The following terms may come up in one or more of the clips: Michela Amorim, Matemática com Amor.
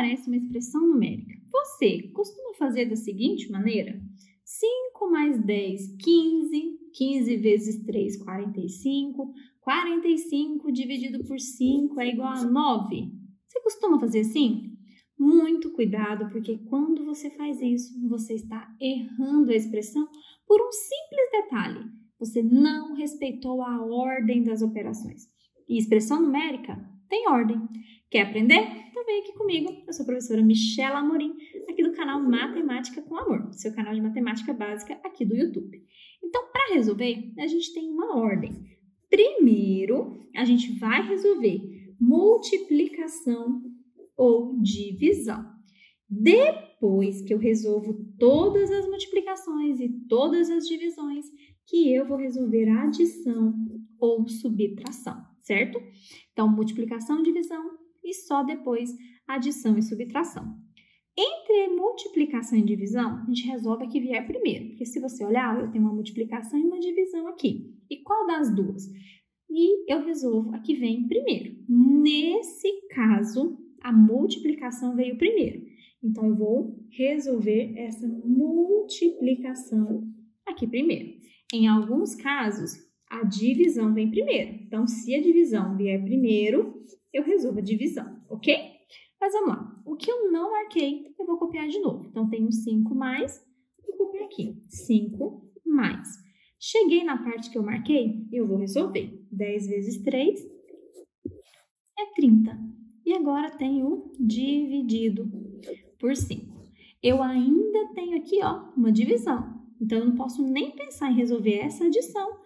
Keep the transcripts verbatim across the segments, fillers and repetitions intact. aparece uma expressão numérica. Você costuma fazer da seguinte maneira? cinco mais dez, quinze. quinze vezes três, quarenta e cinco. quarenta e cinco dividido por cinco é igual a nove. Você costuma fazer assim? Muito cuidado, porque quando você faz isso, você está errando a expressão por um simples detalhe. Você não respeitou a ordem das operações. E expressão numérica tem ordem. Quer aprender? Então vem aqui comigo. Eu sou a professora Michela Amorim, aqui do canal Matemática com Amor, seu canal de matemática básica aqui do YouTube. Então, para resolver, a gente tem uma ordem. Primeiro, a gente vai resolver multiplicação ou divisão. Depois que eu resolvo todas as multiplicações e todas as divisões, que eu vou resolver a adição ou subtração, certo? Então, multiplicação, divisão e só depois adição e subtração. Entre multiplicação e divisão, a gente resolve a que vier primeiro. Porque se você olhar, eu tenho uma multiplicação e uma divisão aqui. E qual das duas? E eu resolvo a que vem primeiro. Nesse caso, a multiplicação veio primeiro. Então, eu vou resolver essa multiplicação aqui primeiro. Em alguns casos, a divisão vem primeiro. Então, se a divisão vier primeiro, eu resolvo a divisão, ok? Mas vamos lá. O que eu não marquei, eu vou copiar de novo. Então, tenho cinco mais, eu copio aqui. cinco mais. Cheguei na parte que eu marquei, eu vou resolver. dez vezes três é trinta. E agora tenho dividido por cinco. Eu ainda tenho aqui, ó, uma divisão. Então, eu não posso nem pensar em resolver essa adição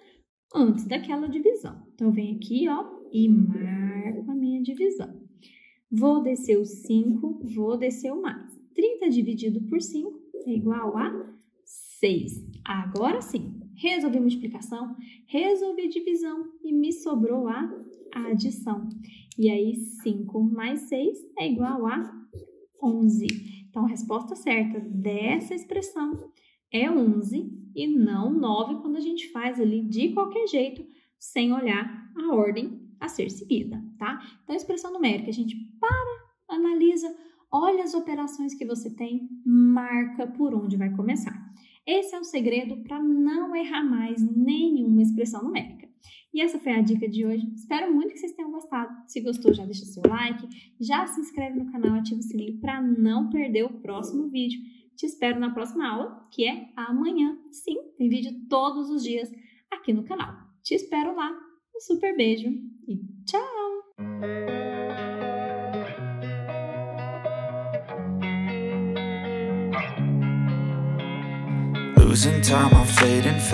antes daquela divisão. Então, eu venho aqui, ó, e marco a minha divisão. Vou descer o cinco, vou descer o mais. trinta dividido por cinco é igual a seis. Agora sim, resolvi multiplicação, resolvi divisão e me sobrou a adição. E aí, cinco mais seis é igual a onze. Então, a resposta certa dessa expressão é onze. E não nove quando a gente faz ali de qualquer jeito, sem olhar a ordem a ser seguida, tá? Então, a expressão numérica, a gente para, analisa, olha as operações que você tem, marca por onde vai começar. Esse é o segredo para não errar mais nenhuma expressão numérica. E essa foi a dica de hoje. Espero muito que vocês tenham gostado. Se gostou, já deixa seu like, já se inscreve no canal, ativa o sininho para não perder o próximo vídeo. Te espero na próxima aula, que é amanhã. Sim, tem vídeo todos os dias aqui no canal. Te espero lá. Um super beijo e tchau!